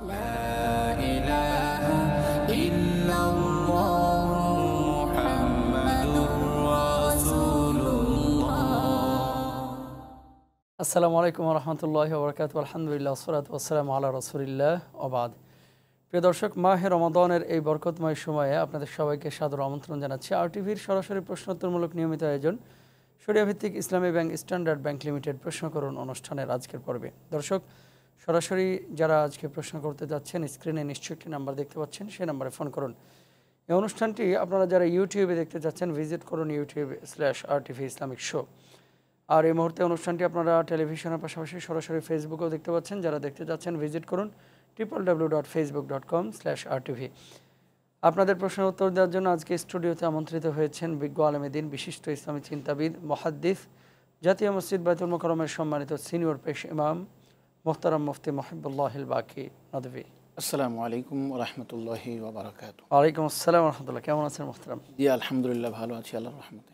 আসসালামু আলাইকুম রহমতুল্লাহি ওয়া বারাকাতুহু আলহামদুলিল্লাহ ওয়াসসালাতু ওয়াসসালামু আলা রাসূলিল্লাহ ওয়া বাদ। প্রিয় দর্শক, মাহে রমাদানের এই বরকতময় সময়ে আপনাদের সবাইকে সাদর আমন্ত্রণ জানাচ্ছি আরটিভির সরাসরি প্রশ্নোত্তরমূলক নিয়মিত আয়োজন শরিয়াভিত্তিক ইসলামী ব্যাংক স্ট্যান্ডার্ড ব্যাংক লিমিটেড প্রশ্নকরণ অনুষ্ঠানের আজকের পর্বে। দর্শক, সরাসরি যারা আজকে প্রশ্ন করতে যাচ্ছেন স্ক্রিনে নিশ্চয়ই একটি নাম্বার দেখতে পাচ্ছেন, সেই নাম্বারে ফোন করুন। এই অনুষ্ঠানটি আপনারা যারা ইউটিউবে দেখতে যাচ্ছেন ভিজিট করুন youtube/rtv ইসলামিক শো। আর এই মুহূর্তে অনুষ্ঠানটি আপনারা টেলিভিশনের পাশাপাশি সরাসরি ফেসবুকেও দেখতে পাচ্ছেন, যারা দেখতে যাচ্ছেন ভিজিট করুন www.facebook.com/rtv। আপনাদের প্রশ্নের উত্তর দেওয়ার জন্য আজকে স্টুডিওতে আমন্ত্রিত হয়েছেন বিজ্ঞ আলেমে দিন বিশিষ্ট ইসলামী চিন্তাবিদ মুহাদ্দিস জাতীয় মসজিদ বাইতুল মোকাররমের সম্মানিত সিনিয়র পেশ ইমাম মোহতারাম মুফতি মুহিবুল্লাহ বাকি নদভী। আসসালামু আলাইকুম রহমতুল্লাহি ওয়া বারাকাতুহু। ওয়ালাইকুম আসসালাম রহমতুল্লাহ। কেমন আছেন মোহতারাম? জি আলহামদুলিল্লাহ ভালো আছি আল্লাহর রহমতে।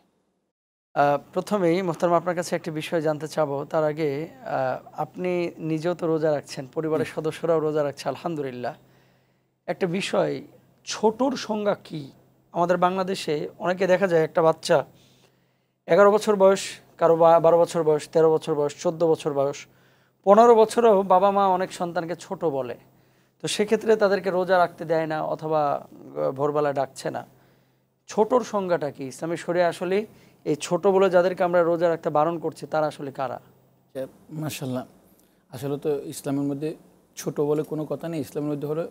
প্রথমেই মোহতারাম আপনার কাছে একটি বিষয় জানতে চাবো, তার আগে আপনি নিজেও তো রোজা রাখছেন, পরিবারের সদস্যরাও রোজা রাখছে আলহামদুলিল্লাহ। একটা বিষয়, ছোটোর সংজ্ঞা কি? আমাদের বাংলাদেশে অনেকে দেখা যায় একটা বাচ্চা 11 বছর বয়স, কারো 12 বছর বয়স, 13 বছর বয়স, 14 বছর বয়স, 15 বছরেও বাবা মা অনেক সন্তানকে ছোট বলে। তো সেক্ষেত্রে তাদেরকে রোজা রাখতে দেয় না অথবা ভোরবেলা ডাকছে না। ছোটোর সংজ্ঞাটা কি? ইসলামী শরীয়া আসলে এই ছোট বলে যাদেরকে আমরা রোজা রাখতে বারণ করছি তারা আসলে কারা? মাশাআল্লাহ, আসলে তো ইসলামের মধ্যে ছোট বলে কোনো কথা নেই। ইসলামের মধ্যে হলো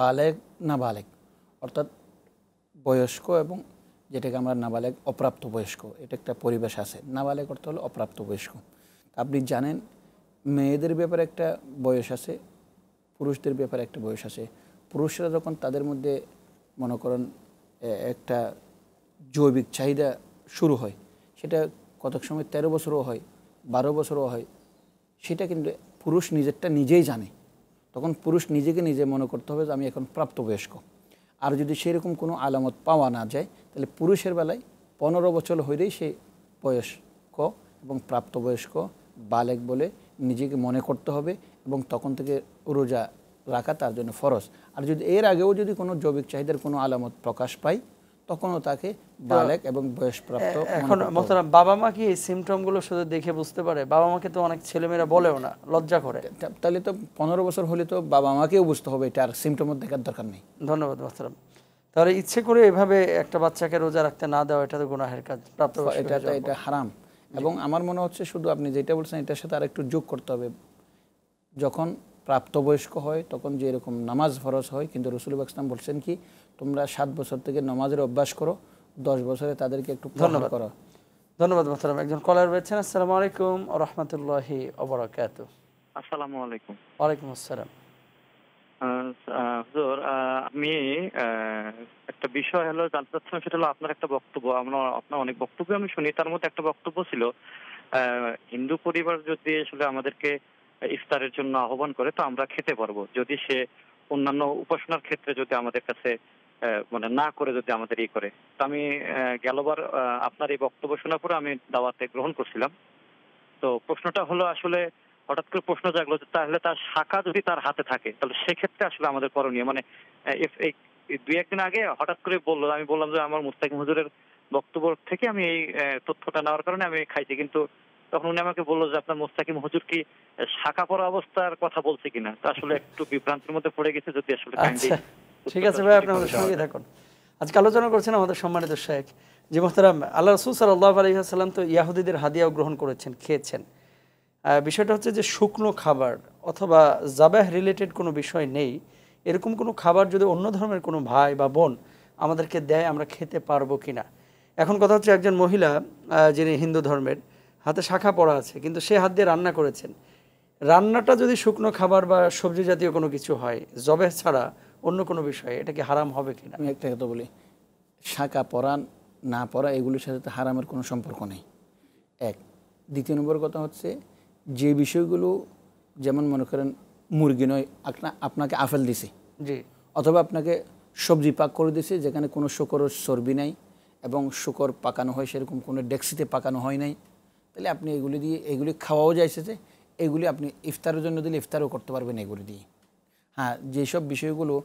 বালেগ নাবালেগ, অর্থাৎ বয়স্ক এবং যেটাকে আমরা নাবালেগ অপ্রাপ্ত বয়স্ক, এটা একটা পরিবেশ আছে। নাবালেগ অর্থ হলো অপ্রাপ্ত বয়স্ক। আপনি জানেন মেয়েদের ব্যাপারে একটা বয়স আছে, পুরুষদের ব্যাপারে একটা বয়স আছে। পুরুষরা যখন তাদের মধ্যে মনে করেন একটা জৈবিক চাহিদা শুরু হয়, সেটা কতক সময় 13 বছরও হয়, 12 বছরও হয়, সেটা কিন্তু পুরুষ নিজেরটা নিজেই জানে। তখন পুরুষ নিজেকে নিজে মনে করতে হবে যে আমি এখন প্রাপ্তবয়স্ক। আর যদি সেরকম কোনো আলামত পাওয়া না যায় তাহলে পুরুষের বেলায় 15 বছর হইলেই সে বয়স্ক এবং প্রাপ্তবয়স্ক বালেক বলে নিজেকে মনে করতে হবে এবং তখন থেকে রোজা রাখা তার জন্য ফরজ। আর যদি এর আগেও যদি কোনো জৈবিক চাহিদার কোনো আলামত প্রকাশ পায় তখনও তাকে বালেক এবং বয়সপ্রাপ্ত। এখন মোহতারাম, বাবা মা কি এই সিমটমগুলো শুধু দেখে বুঝতে পারে? বাবা মাকে তো অনেক ছেলেমেয়েরা বলেও না, লজ্জা করে। তাহলে তো 15 বছর হলে তো বাবা মাকেও বুঝতে হবে, এটা আর সিমটমও দেখার দরকার নেই। ধন্যবাদ মোহতারাম। তাহলে ইচ্ছে করে এভাবে একটা বাচ্চাকে রোজা রাখতে না দেওয়া, এটা তো গুনাহের কাজ, এটা হারাম। এবং আমার মনে হচ্ছে শুধু আপনি যেটা বলছেন এটার সাথে আর একটু যোগ করতে হবে, যখন প্রাপ্তবয়স্ক হয় তখন যেরকম নামাজ ফরজ হয়, কিন্তু রসুল ইসলাম বলছেন কি তোমরা 7 বছর থেকে নামাজের অভ্যাস করো, 10 বছরে তাদেরকে একটু ধন্যবাদ করো। ধন্যবাদ মোহতারাম। একজন কলার রয়েছেন। আসসালামু আলাইকুম ওয়া রাহমাতুল্লাহি ওয়া বারাকাতুহু। আসসালামু আলাইকুম। ওয়া আলাইকুম আসসালাম। হুজুর, আমি একটা বিষয় হলো জানতে চাচ্ছিলাম, সেটা হলো আপনার একটা বক্তব্য, আপনার অনেক বক্তব্য আমি শুনি, তার মধ্যে একটা বক্তব্য ছিল হিন্দু পরিবার যদি আসলে আমাদেরকে ইফতারের জন্য আহ্বান করে তো আমরা খেতে পারবো, যদি সে অন্যান্য উপাসনার ক্ষেত্রে যদি আমাদের কাছে মানে না করে যদি আমাদের ই করে। তো আমি গেলবার আপনার এই বক্তব্য শোনার পরে আমি দাওয়াতে গ্রহণ করছিলাম। তো প্রশ্নটা হলো আসলে হঠাৎ করে প্রশ্ন জাগলো যে তাহলে তার শাখা যদি তার হাতে থাকে তাহলে সেক্ষেত্রে আসলে আমাদের করণীয়, মানে এই 2-1 দিন আগে হঠাৎ করে বললো, আমি বললাম যে আমার মুস্তাকিম হুজুরের বক্তব্য থেকে আমি এই তথ্যটা নেওয়ার কারণে আমি খাইছি, কিন্তু তখন উনি আমাকে বললো যে আপনার মুস্তাকিম হুজুর কি শাখা পরা অবস্থার কথা বলছে কিনা। তো আসলে একটু বিভ্রান্তির মধ্যে পড়ে গেছে, যদি আসলে ঠিক আছে ভাই আপনাদের সঙ্গে থাকুন। আজকে আলোচনা করছেন আমাদের সম্মানিত শেখ জি মোহতারাম, আল্লাহ রাসূল সাল্লাল্লাহু আলাইহি ওয়াসাল্লাম তো ইয়াহুদীদের হাদিয়াও গ্রহণ করেছেন, খেয়েছেন। বিষয়টা হচ্ছে যে শুকনো খাবার অথবা জাবাহ রিলেটেড কোনো বিষয় নেই, এরকম কোনো খাবার যদি অন্য ধর্মের কোনো ভাই বা বোন আমাদেরকে দেয় আমরা খেতে পারবো কিনা। এখন কথা হচ্ছে একজন মহিলা যিনি হিন্দু ধর্মের, হাতে শাখা পড়া আছে কিন্তু সে হাত দিয়ে রান্না করেছেন, রান্নাটা যদি শুকনো খাবার বা সবজি জাতীয় কোনো কিছু হয় জবেহ ছাড়া অন্য কোনো বিষয়ে, এটা কি হারাম হবে কিনা? আমি একটা কথা বলি, শাখা পরা না পরা এগুলির সাথে হারামের কোনো সম্পর্ক নেই, এক। দ্বিতীয় নম্বর কথা হচ্ছে যে বিষয়গুলো, যেমন মনে করেন মুরগি নয়, আপনাকে আপেল দিছে, জি, অথবা আপনাকে সবজি পাক করে দিছে যেখানে কোনো শুকরের চর্বি নাই এবং শুকর পাকানো হয় সেরকম কোনো ডেক্সিতে পাকানো হয় নাই, তাহলে আপনি এগুলি দিয়ে এগুলি খাওয়াও যাইছে যে এগুলি আপনি ইফতারের জন্য দিলে ইফতারও করতে পারবেন এগুলি দিয়ে। हाँ जेसब विषयगुलो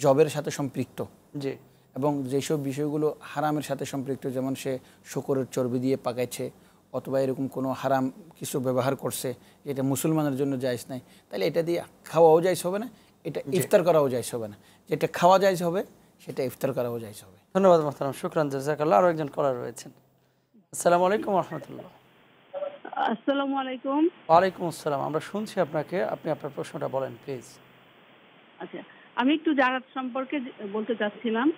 जबर साथे सम्पृक्त जी एवं जेसब विषयगुलो हरामेर साथे सम्पृक्त जेमन से शुकरेर चर्बी दिए पाकायछे अथवा एरकम कोनो हराम किछु व्यवहार करछे एटा मुसलमानेर जन्य जायज नाई ताहले एटा दिए खावाओ जायज होबे ना एटा इफ्तार कराओ जायज होबे ना जेटा खावा जायज होबे सेटा इफ्तार कराओ जायज होबे। धन्यवाद मोहतरम शुक्रान जजाकल्लाह। आरो एकजन कलार रयेছেন। আসসালামু আলাইকুম ওয়া রাহমাতুল্লাহ। আসসালামু আলাইকুম। ওয়া আলাইকুম আসসালাম। আমরা শুনছি আপনাকে, আপনি আপনার প্রশ্নটা বলেন প্লিজ। আচ্ছা, আমি একটু জাকাত সম্পর্কে বলতে চাচ্ছিলাম।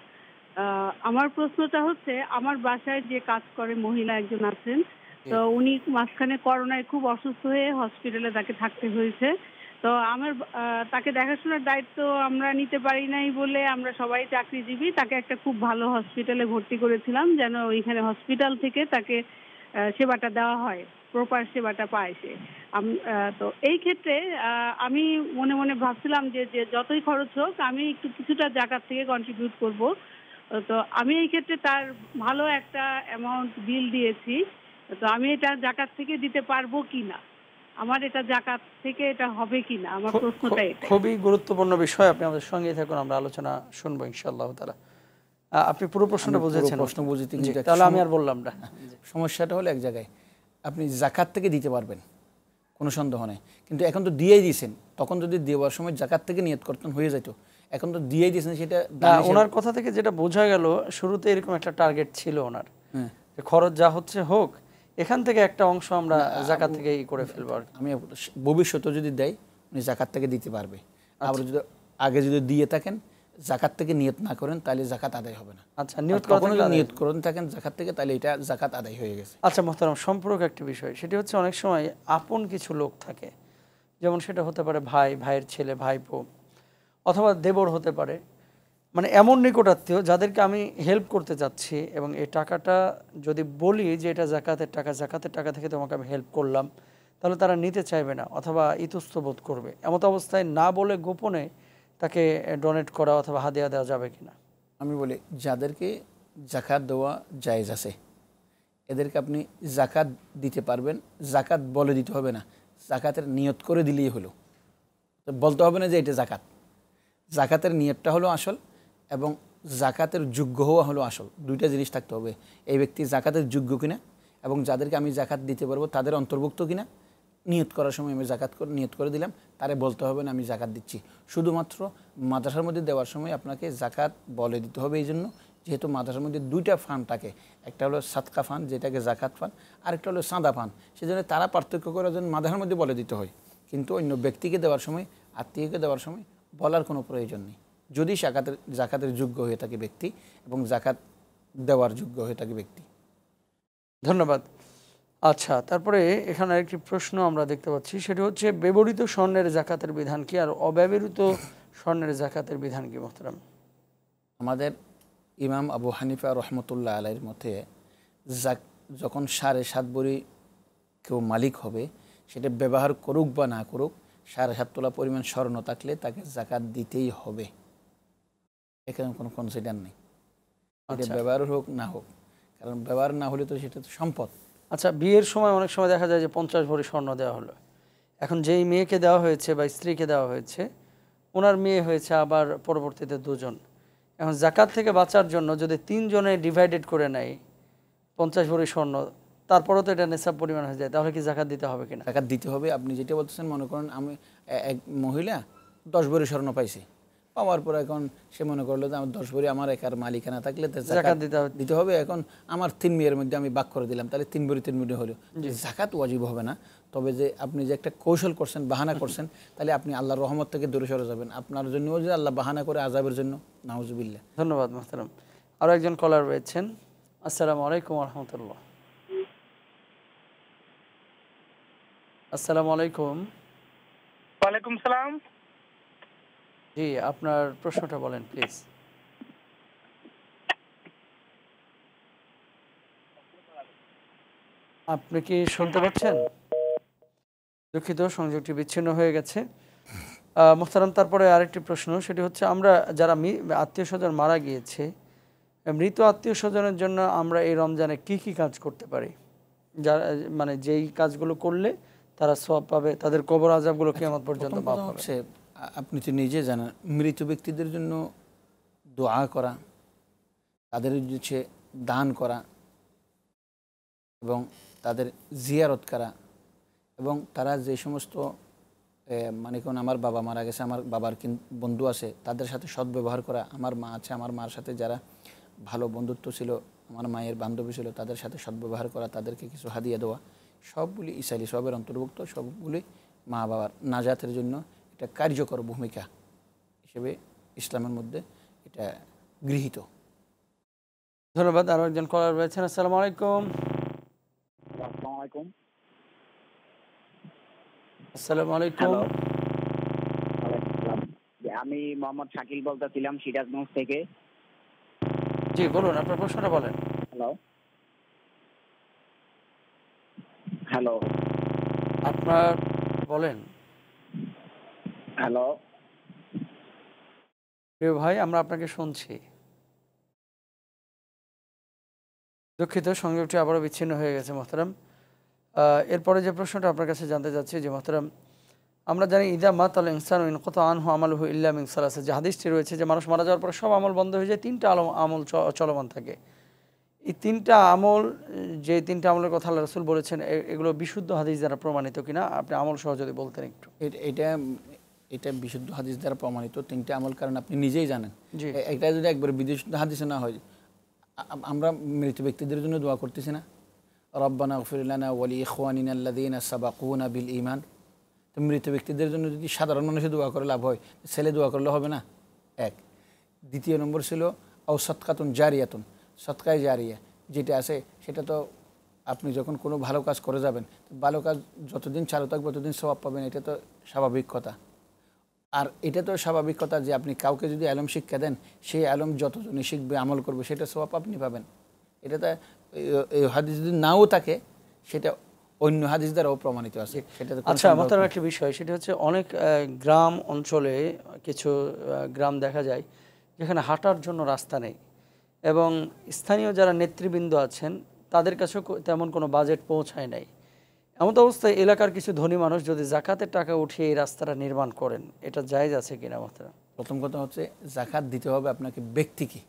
আমার প্রশ্নটা হচ্ছে আমার বাসায় যে কাজ করে মহিলা একজন আছেন, তো উনি মাঝখানে করোনায় খুব অসুস্থ হয়ে হসপিটালে তাকে থাকতে হয়েছে। তো আমার তাকে দেখাশোনার দায়িত্ব আমরা নিতে পারি নাই বলে আমরা সবাই চাকরিজীবী তাকে একটা খুব ভালো হসপিটালে ভর্তি করেছিলাম যেন ওইখানে হসপিটাল থেকে তাকে সেবাটা দেওয়া হয়, প্রপার সেবাটা পায় সে। তো এই ক্ষেত্রে আমি মনে মনে ভাবছিলাম যে যতই খরচ হোক আমি একটু কিছুটা জাকাত থেকে কন্ট্রিবিউট করব। তো আমি এই ক্ষেত্রে তার ভালো একটা অ্যামাউন্ট বিল দিয়েছি, তো আমি এটা জাকাত থেকে দিতে পারবো কি না, আমার এটা জাকাত থেকে এটা হবে কি না, আমার প্রশ্নটা এটা। খুবই গুরুত্বপূর্ণ বিষয়, আপনি আমাদের সঙ্গে থাকুন, আমরা আলোচনা শুনবো ইনশাআল্লাহ তাআলা। আপনি পুরো প্রশ্নটা বুঝেছেন? প্রশ্ন বুঝিতে তাহলে আমি আর বললাম না। সমস্যাটা হলো এক জায়গায় আপনি জাকাত থেকে দিতে পারবেন কোনো সন্দেহ নেই, কিন্তু এখন তো দিয়েই দিয়েছেন, তখন যদি দেওয়ার সময় জাকাত থেকে নিয়ত করতেন হয়ে যেত, এখন তো দিয়েই দিয়েছেন। সেটা ওনার কথা থেকে যেটা বোঝা গেল শুরুতে এরকম একটা টার্গেট ছিল ওনার যে খরচ যা হচ্ছে হোক এখান থেকে একটা অংশ আমরা জাকাত থেকে ই করে ফেলব, আর আমি ভবিষ্যতে যদি দেই উনি জাকাত থেকে দিতে পারবে। আবার যদি আগে যদি দিয়ে থাকেন জাকাত থেকে নিয়ত না করেন তাহলে জাকাত আদায় হবে না। আচ্ছা, নিয়ত করেন, নিয়ত করেন থাকেন জাকাত থেকে তাহলে এটা জাকাত আদায় হয়ে গেছে। আচ্ছা মোহতারাম, সম্পর্ক একটা বিষয়, সেটি হচ্ছে অনেক সময় আপন কিছু লোক থাকে, যেমন সেটা হতে পারে ভাই, ভাইয়ের ছেলে, ভাইপো অথবা দেবর হতে পারে, মানে এমন নিকটাত্মীয় যাদেরকে আমি হেল্প করতে যাচ্ছি এবং এই টাকাটা যদি বলি যে এটা জাকাতের টাকা, জাকাতের টাকা থেকে তোমাকে আমি হেল্প করলাম, তাহলে তারা নিতে চাইবে না অথবা ইতস্তবোধ করবে। এমত অবস্থায় না বলে গোপনে তাকে ডোনেট করা অথবা হাদিয়া দেওয়া যাবে কিনা? আমি বলি যাদেরকে জাকাত দেওয়া জায়েজ আছে এদেরকে আপনি জাকাত দিতে পারবেন, জাকাত বলে দিতে হবে না, জাকাতের নিয়ত করে দিলেই হলো, বলতে হবে না যে এটা জাকাত। জাকাতের নিয়তটা হলো আসল এবং জাকাতের যোগ্য হওয়া হলো আসল, দুইটা জিনিস থাকতে হবে, এই ব্যক্তি জাকাতের যোগ্য কিনা এবং যাদেরকে আমি জাকাত দিতে পারবো তাদের অন্তর্ভুক্ত কিনা। নিয়ত করার সময় আমি জাকাত নিয়ত করে দিলাম, তারে বলতে হবে না আমি জাকাত দিচ্ছি। শুধুমাত্র মাদ্রাসার মধ্যে দেওয়ার সময় আপনাকে জাকাত বলে দিতে হবে, এই জন্য যেহেতু মাদ্রাসার মধ্যে দুইটা ফান্ড থাকে, একটা হলো সাদকা ফান্ড যেটাকে জাকাত ফান্ড, আরেকটা হলো সাদা ফান্ড, সেজন্য তারা পার্থক্য করার জন্য মাদ্রাসার মধ্যে বলে দিতে হয়, কিন্তু অন্য ব্যক্তিকে দেওয়ার সময়, আত্মীয়কে দেওয়ার সময় বলার কোনো প্রয়োজন নেই যদি জাকাতের যোগ্য হয়ে থাকে ব্যক্তি এবং জাকাত দেওয়ার যোগ্য হয়ে থাকে ব্যক্তি। ধন্যবাদ। আচ্ছা, তারপরে এখানে আরেকটি প্রশ্ন আমরা দেখতে পাচ্ছি, সেটি হচ্ছে ব্যবহৃত স্বর্ণের জাকাতের বিধান কি আর অব্যবহৃত স্বর্ণের জাকাতের বিধান কি? মোহতারাম, আমাদের ইমাম আবু হানিফা রহমতুল্লাহ আলাইয়ের মতে যখন 7.5 ভরি কেউ মালিক হবে সেটা ব্যবহার করুক বা না করুক 7.5 তোলা পরিমাণ স্বর্ণ থাকলে তাকে জাকাত দিতেই হবে, এখানে কোনো কনসিডার নেই, এটা ব্যবহার হোক না হোক, কারণ ব্যবহার না হলে তো সেটা তো সম্পদ। আচ্ছা, বিয়ের সময় অনেক সময় দেখা যায় যে 50 ভরি স্বর্ণ দেওয়া হলো, এখন যেই মেয়েকে দেওয়া হয়েছে বা স্ত্রীকে দেওয়া হয়েছে ওনার মেয়ে হয়েছে আবার পরবর্তীতে 2 জন, এখন জাকাত থেকে বাঁচার জন্য যদি 3 জনে ডিভাইডেড করে নেয় 50 ভরি স্বর্ণ, তারপরেও তো এটা নেশাব পরিমাণ হয়ে যায়, তাহলে কি জাকাত দিতে হবে কিনা? জাকাত দিতে হবে। আপনি যেটা বলতেছেন, মনে করেন আমি এক মহিলা 10 ভরি স্বর্ণ পাইছি, পাওয়ার পর এখন সে মনে করলো যে আমার 10 ভরি আমার একার মালিকানা থাকলে জাকাত দিতে হবে, এখন আমার 3 মেয়ের মধ্যে আমি ভাগ করে দিলাম, তাহলে 3 ভরি 3 মুঠি হলো, জাকাত ওয়াজিব হবে না। তবে যে আপনি যে একটা কৌশল করছেন, বাহানা করছেন, তাহলে আপনি আল্লাহর রহমত থেকে দূরে সরে যাবেন, আপনার জন্যও যে আল্লাহ বাহানা করে আযাবের জন্য, নাউজুবিল্লাহ। ধন্যবাদ মোহতারাম। আরও একজন কলার রয়েছেন। আসসালামু আলাইকুম রহমতুল্লাহ। আসসালামু আলাইকুম। ওয়ালাইকুম সালাম। জি, আপনার প্রশ্নটা বলেন প্লিজ। আপনি কি শুনতে পাচ্ছেন? দুঃখিত, সংযোগটি বিচ্ছিন্ন হয়ে গেছে। মোহতারাম, তারপরে আরেকটি প্রশ্ন, সেটি হচ্ছে আমরা যারা আত্মীয় স্বজন মারা গিয়েছে, মৃত আত্মীয় স্বজনের জন্য আমরা এই রমজানে কি কি কাজ করতে পারি, যারা মানে যেই কাজগুলো করলে তারা সওয়াব পাবে, তাদের কবর আযাবগুলো কিয়ামত পর্যন্ত মাফ হবে? আপনি তো নিজে জানেন মৃত ব্যক্তিদের জন্য দোয়া করা তাদের কাছে দান করা এবং তাদের জিয়ারত করা এবং তারা যে সমস্ত মানে কোন আমার বাবা মারা গেছে আমার বাবার বন্ধু আছে তাদের সাথে সদ্ব্যবহার করা আমার মা আছে আমার মার সাথে যারা ভালো বন্ধুত্ব ছিল আমার মায়ের বান্ধবী ছিল তাদের সাথে সদ্ব্যবহার করা তাদেরকে কিছু হাদিয়া দেওয়া সবগুলি ইসালি সবের অন্তর্ভুক্ত সবগুলি মা বাবার নাজাতের জন্য এটা কার্যকর ভূমিকা হিসেবে ইসলামের মধ্যে এটা গৃহীত। ধন্যবাদ। আরও একজন কলার রয়েছেন। আসসালামু আলাইকুম। আসসালামু আলাইকুম। আসসালামু আলাইকুম। আমি মোহাম্মদ শাকিল বলতেছিলাম সিরাজগঞ্জ থেকে। জি বলুন, আপনার প্রশ্নটা বলেন। হ্যালো হ্যালো আপনার বলেন। হ্যালো প্রিয় ভাই, আমরা আপনাকে শুনছি। দুঃখিত, সংযোগটি আবারও বিচ্ছিন্ন হয়ে গেছে মোহতারাম। এরপরে যে প্রশ্নটা আপনার কাছে জানতে চাচ্ছি যে মোহতারাম, আমরা জানি ইদা মাত আল ইনসান ইন কত আনহু আমালহু ইল্লা মিন সালাসা, যে হাদিসটি রয়েছে যে মানুষ মারা যাওয়ার পর সব আমল বন্ধ হয়ে যায়, তিনটা আমল চলমান থাকে। এই তিনটা আমল, যে তিনটা আমলের কথা আল্লাহ রাসূল বলেছেন, এগুলো বিশুদ্ধ হাদিস দ্বারা প্রমাণিত কিনা আপনি আমল সহ যদি বলতেন একটু। এটা এটা বিশুদ্ধ হাদিস দ্বারা প্রমাণিত তিনটা আমল, কারণ আপনি নিজেই জানেন। এটা যদি একবার বিশুদ্ধ হাদিসে না হয়, আমরা মৃত ব্যক্তিদের জন্য দোয়া করতেছি না, রব্বানা গফির লানা ওয়া লি ইখওয়ানিনা আল্লাযীনা সাবাকুনা বিল ঈমান, তো মৃত ব্যক্তিদের জন্য যদি সাধারণ মানুষে দোয়া করে লাভ হয়, ছেলে দোয়া করলে হবে না। এক। দ্বিতীয় নম্বর ছিল আও সাদকাতুন জারিয়াতুন, সৎকায় জারিয়া যেটা আছে সেটা তো আপনি যখন কোনো ভালো কাজ করে যাবেন, ভালো কাজ যতদিন চালু থাকবে ততদিন সওয়াব পাবেন, এটা তো স্বাভাবিক কথা। আর এটা তো স্বাভাবিক কথা যে আপনি কাউকে যদি আলম শিক্ষা দেন, সেই আলম যতজনে শিখবে আমল করবে সেটা সওয়াব আপনি পাবেন। এটা তো এই হাদিস যদি নাও থাকে সেটা অন্য হাদিস দ্বারাও প্রমাণিত আছে। সেটা আচ্ছা মাত্র একটা বিষয়, সেটা হচ্ছে অনেক গ্রাম অঞ্চলে, কিছু গ্রাম দেখা যায় যেখানে হাঁটার জন্য রাস্তা নেই, এবং স্থানীয় যারা নেতৃবৃন্দ আছেন তাদের কাছেও তেমন কোনো বাজেট পৌঁছায় নাই। এমন অবস্থায় এলাকার কিছু ধনী মানুষ যদি জাকাতের টাকা উঠিয়ে এই রাস্তাটা নির্মাণ করেন, এটা জায়েজ আছে কিনা? প্রথম কথা হচ্ছে জাকাত দিতে হবে আপনাকে ব্যক্তিকে,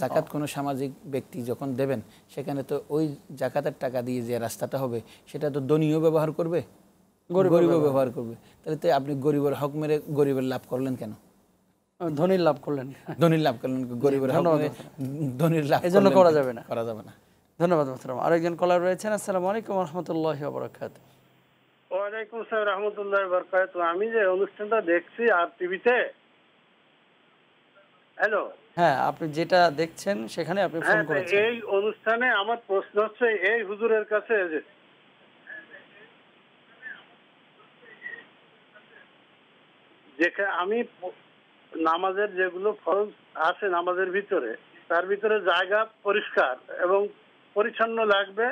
জাকাত কোনো সামাজিক ব্যক্তি যখন দেবেন সেখানে তো ওই জাকাতের টাকা দিয়ে যে রাস্তাটা হবে সেটা তো ধনীও ব্যবহার করবে গরিবও ব্যবহার করবে, তাহলে তো আপনি গরিবের হক মেরে গরিবের লাভ করলেন কেন? ধনীর লাভ করলেন, ধনীর লাভ করলেন গরিবের হক মেরে, ধনীর লাভ এজন্য করা যাবে না, করা যাবে না। ধন্যবাদ মোহতারাম। আরেকজন কলার রয়েছেন। আসসালামু আলাইকুম ওয়া রাহমাতুল্লাহি ওয়া বারাকাতুহু। ওয়া আলাইকুম আসসালাম ওয়া রাহমাতুল্লাহি ওয়া বারাকাতুহু। আমি যে অনুষ্ঠানটা দেখছি আর টিভিতে, হ্যালো হ্যাঁ আপনি যেটা দেখছেন সেখানে আপনি ফোন করেছেন, এই অনুষ্ঠানে আমার প্রশ্ন হচ্ছে এই হুজুরের কাছে, যেখানে আমি নামাজের যেগুলো ফরজ আছে নামাজের ভিতরে, তার ভিতরে জায়গা পরিষ্কার এবং পরিচ্ছন্ন লাগবে।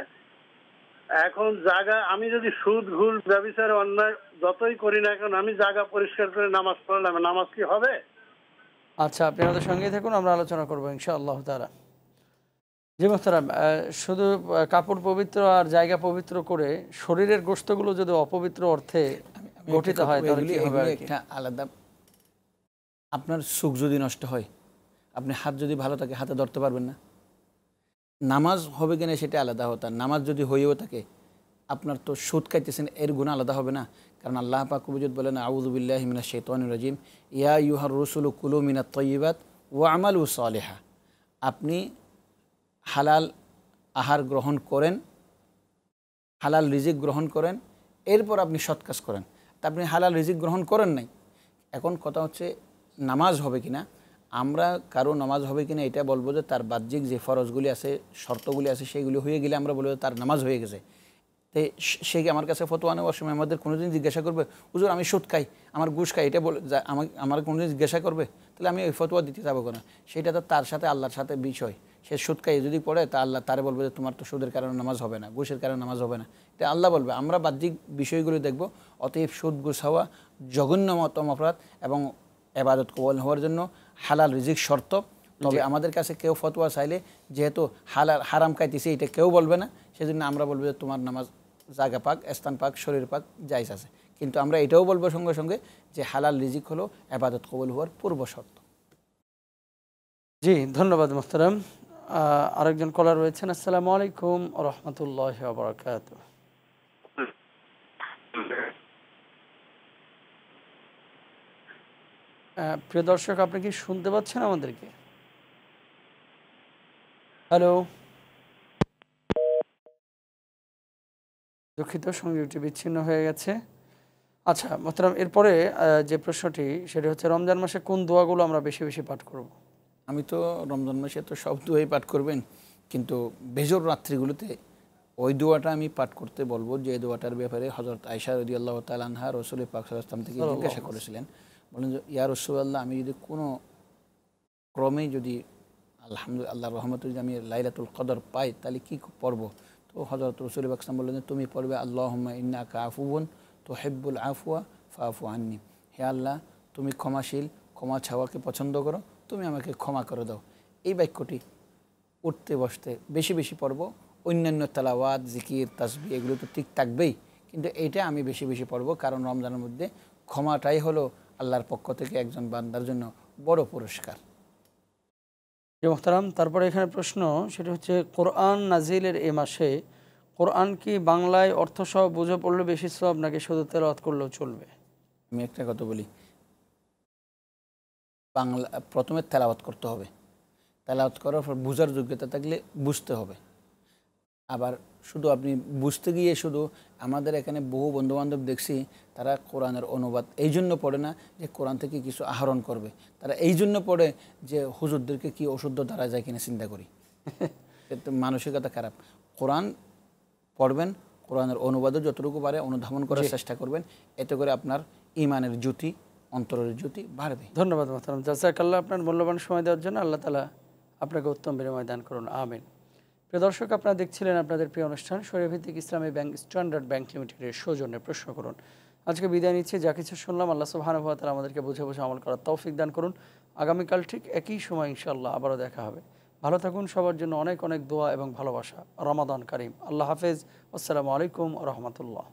এখন জায়গা আমি যদি সুদ ঘুষ ব্যভিচার অন্যায় যতই করি না কেন আমি জায়গা পরিষ্কার করে নামাজ পড়লাম, নামাজ কি হবে? আচ্ছা আপনি আমাদের সঙ্গে থাকুন, আমরা আলোচনা করবো ইনশাআল্লাহ তাআলা। জি মোহতারাম, শুধু কাপড় পবিত্র আর জায়গা পবিত্র করে শরীরের গোশতগুলো যদি অপবিত্র অর্থে গঠিত হয় তাহলে কি হবে? একটা আলাদা, আপনার সুখ যদি নষ্ট হয়, আপনি হাত যদি ভালো থাকে হাতে ধরতে পারবেন না, নামাজ হবে কিনা সেটা আলাদা হতো। নামাজ যদি হয়েও থাকে আপনার তো সুদ খাইতেছেন এর গুণ আলাদা হবে না, কারণ আল্লাহ পাক কবিজত বলেন আউযু বিল্লাহি মিনাশ শাইতানির রাজিম ইয়া আইয়ুহার রাসূলু কুলু মিনাত তাইয়্যিবাত ওয়া আমালু সালিহা, আপনি হালাল আহার গ্রহণ করেন, হালাল রিজিক গ্রহণ করেন, এরপর আপনি সৎ কাজ করেন। তা আপনি হালাল রিজিক গ্রহণ করেন নাই, এখন কথা হচ্ছে নামাজ হবে কিনা। আমরা কারো নামাজ হবে কিনা এটা বলবো যে তার বাহ্যিক যে ফরজগুলি আছে শর্তগুলি আছে সেগুলি হয়ে গেলে আমরা বলবো তার নামাজ হয়ে গেছে। তো সে আমার কাছে ফতোয়া নেওয়ার সময় আমাদের কোনোদিন জিজ্ঞাসা করবে হুজুর আমি সুদ খাই আমার ঘুষ খাই এটা বলে আমার কোনোদিন জিজ্ঞাসা করবে? তাহলে আমি ওই ফতোয়া দিতে যাবো কেন? সেটা তো তার সাথে আল্লাহর সাথে বিষয়। সে সুদ খাই যদি পড়ে তা আল্লাহ তারে বলবে যে তোমার তো সুদের কারণে নামাজ হবে না, ঘুষের কারণে নামাজ হবে না, এটা আল্লাহ বলবে। আমরা বাহ্যিক বিষয়গুলো দেখবো। অতএব সুদ ঘুষ হওয়া জঘন্যতম অপরাধ এবং এবাদত কবুল হওয়ার জন্য হালাল রিজিক শর্ত। তবে আমাদের কাছে কেউ ফতোয়া চাইলে যেহেতু হালাল হারাম খাইতেছে এটা কেউ বলবে না, সেজন্য আমরা বলবো যে তোমার নামাজ জায়গা পাক, স্থান পাক, শরীর পাক জায়েজ আছে। কিন্তু আমরা এটাও বলবো সঙ্গে সঙ্গে যে হালাল রিজিক হলো ইবাদত কবুল হওয়ার পূর্ব শর্ত। জি, ধন্যবাদ মোহতারাম। আরেকজন কলার রয়েছেন। আসসালামু আলাইকুম ওয়া রাহমাতুল্লাহি ওয়া বারাকাতুহু। প্রিয় দর্শক, আপনি কি শুনতে পাচ্ছেন আমাদেরকে? হ্যালো, দুঃখিত, সংযোগটি বিচ্ছিন্ন হয়ে গেছে। আচ্ছা মোহতারাম, এরপরে যে প্রশ্নটি সেটি হচ্ছে, রমজান মাসে কোন দোয়াগুলো আমরা বেশি বেশি পাঠ করব? আমি তো রমজান মাসে তো সব দোয়াই পাঠ করবেন, কিন্তু বেজর রাত্রিগুলোতে ওই দোয়াটা আমি পাঠ করতে বলবো যে দোয়াটার ব্যাপারে হযরত আয়েশা রাদিয়াল্লাহু তাআলা আনহা রাসূল পাক সাল্লাল্লাহু আলাইহি ওয়াসাল্লাম থেকে জিজ্ঞাসা করেছিলেন, বলেন যে ইয়া রাসূলুল্লাহ, আমি যদি কোনো ক্রমে যদি আলহামদুলিল্লাহ আল্লাহর রহমতে যদি আমি লাইলাতুল কদর পাই তাহলে কী পড়ব? তো হযরত রাসূল পাক সাল্লাল্লাহু আলাইহি ওয়াসাল্লাম বললেন, তুমি পড়বে আল্লাহুম্মা ইন্নাকা আফুউন তুহিব্বুল আফওয়া ফাআফু আননি। হে আল্লাহ, তুমি ক্ষমাশীল, ক্ষমা চাওয়াকে পছন্দ করো, তুমি আমাকে ক্ষমা করে দাও। এই বাক্যটি উঠতে বসতে বেশি বেশি পড়ব। অন্যান্য তালাওয়াত, জিকির, তাসবিহ এগুলো তো ঠিক থাকবেই, কিন্তু এটা আমি বেশি বেশি পড়ব, কারণ রমজানের মধ্যে ক্ষমাটাই হলো আল্লাহর পক্ষ থেকে একজন বান্দার জন্য বড় পুরস্কার। মোহতারাম, তারপরে এখানে প্রশ্ন, সেটা হচ্ছে কোরআন নাজিলের এ মাসে কোরআন কি বাংলায় অর্থসহ বুঝে পড়লে বেশি সওয়াব, নাকি শুধু তেলাওয়াত করলেও চলবে? আমি একটা কথা বলি, বাংলা প্রথমে তেলাওয়াত করতে হবে, তেলাওয়াত করার পর বুঝার যোগ্যতা থাকলে বুঝতে হবে। আবার শুধু আপনি বুঝতে গিয়ে শুধু, আমাদের এখানে বহু বন্ধুবান্ধব দেখছি তারা কোরআনের অনুবাদ এই জন্য পড়ে না যে কোরআন থেকে কিছু আহরণ করবে, তারা এই জন্য পড়ে যে হুজুরদেরকে কি অশুদ্ধ ধরা যায় কিনা চিন্তা করি। মানসিকতা খারাপ। কোরআন পড়বেন, কোরআনের অনুবাদও যতটুকু পারে অনুধাবন করার চেষ্টা করবেন, এতে করে আপনার ইমানের জ্যোতি, অন্তরের জ্যোতি বাড়বে। ধন্যবাদ মোহতারাম, জাযাকাল্লাহ আপনার মূল্যবান সময় দেওয়ার জন্য। আল্লাহ তাআলা আপনাকে উত্তম বিনিময় দান করুন, আমিন। প্রিয় দর্শক, আপনারা দেখছিলেন আপনাদের প্রিয় অনুষ্ঠান শরীয়তভিত্তিক ইসলামী ব্যাংক স্ট্যান্ডার্ড ব্যাংক লিমিটেডের সৌজন্যে প্রশ্ন করুন। আজকে বিদায় নিচ্ছে, যা কিছু শুনলাম আল্লাহ সুবহানাহু ওয়া তাআলা আমাদেরকে বুঝে বুঝে আমল করার তৌফিক দান করুন। আগামীকাল ঠিক একই সময় ইনশাআল্লাহ আবারও দেখা হবে। ভালো থাকুন, সবার জন্য অনেক অনেক দোয়া এবং ভালোবাসা। রমাদান কারীম। আল্লাহ হাফেজ। আসসালামু আলাইকুম ওয়া রাহমাতুল্লাহ।